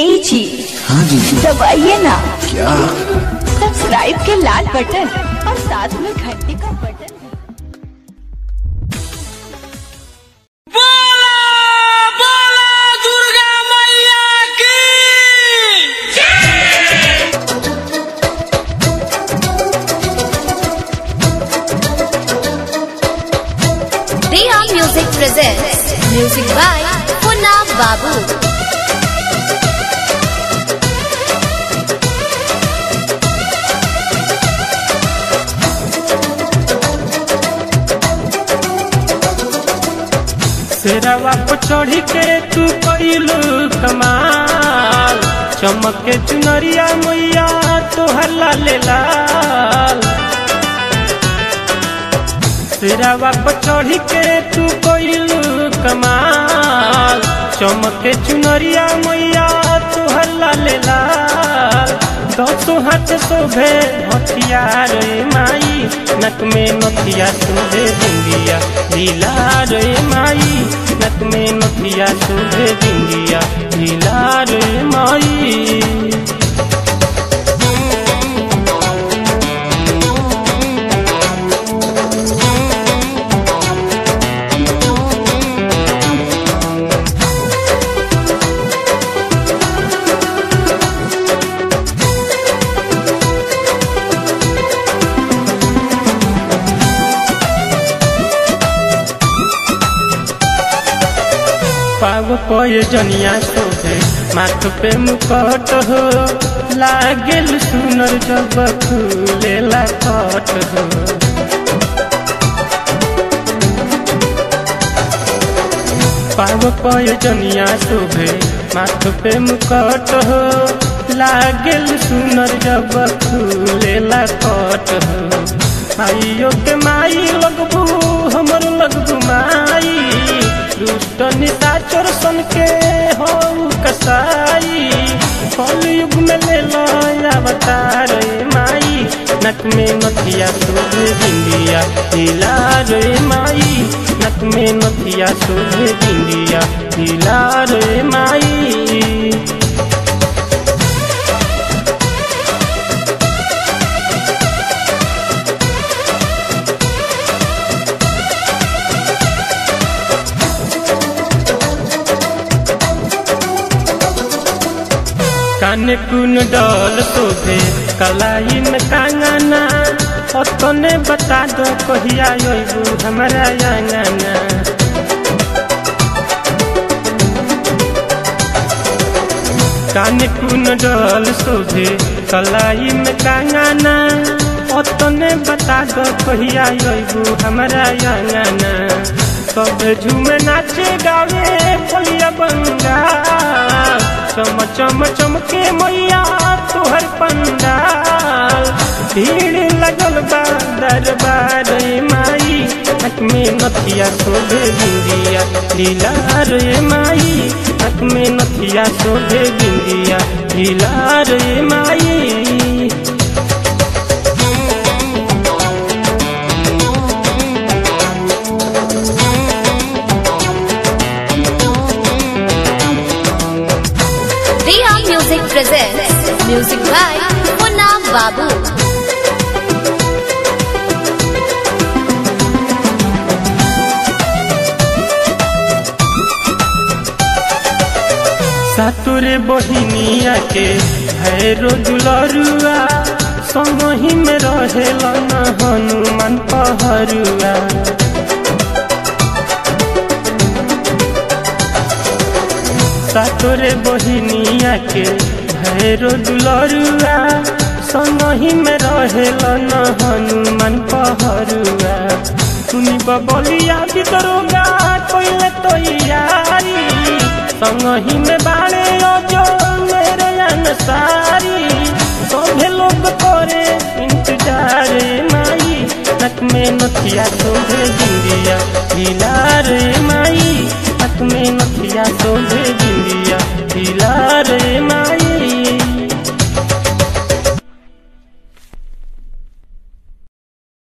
ए जी। हाँ जी, दबाइए ना। क्या? सब्सक्राइब के लाल बटन और साथ में घंटे का button. Music presents, music by Funa Babu. शेरवा को चढ़ी के तू कइलू कमाल, चमक के चुनरिया मैया तोहर लाल लाल। शेरवा को चढ़ी के तू कइलू कमाल, चमक के चुनरिया मैया तोहर लाल लाल। दसो हाथ शोभे हथिया रे माई, नक में नथिया सुधे दिंगिया ढीला रे माई। नक में नथिया सुधे दिंगिया ढीला रे माई। पाव कोई जनिया सोहे माथ पे मुकट हो, लागेल सुनर जब फूले लट हो। पाव कोई जनिया सोहे माथ पे मुकट हो, लागेल सुनर जब फूले लट हो। आइयो के माई लगबू हमर लगबू माई, दुष्ट निशाचर सन के हो कसाई। कलयुग में ले लो अवतार माई, नक में नथिया सुधे बिंदिया ढीला रे माई। नक में नथिया सुधे बिंदिया ढीला रे माई। कान कुन डॉल शोभे कलाई में कांगना, तने बता दो कहिया अबू हमारा आंगना। कान कुन डॉल शोभे कलाई में कांगना, तने बता दो कहिया अबू हमारा आंगना। सब झूम नाचे गावे भैया बंगा, चम चम चमके मैया तोहर पंडाल। भीड़ लगल बा दरबार माई, नक में नथिया शोभे बिंदिया ढीला रे माई। नक में नथिया शोभे बिंदिया ढीला रे माई। Music presents, music by Funa Babu. सातुरे बहिनिया के भैरो दुलरुआ, संगहि में रहेल न हनुमान पहरुआ। सातोरे बहिनिया के भैरो दुलरुआ, संगहि में रहेल न हनुमान पहरुआ। सुनी बबलिया बितरोगा कोइले तैयारी, संगहि में बाड़े जो मेरे अंसारी। सब लोग करे इंतजार माई, नक में नथिया शोभे बिंदिया ढीला रे माई। नक में नथिया शोभे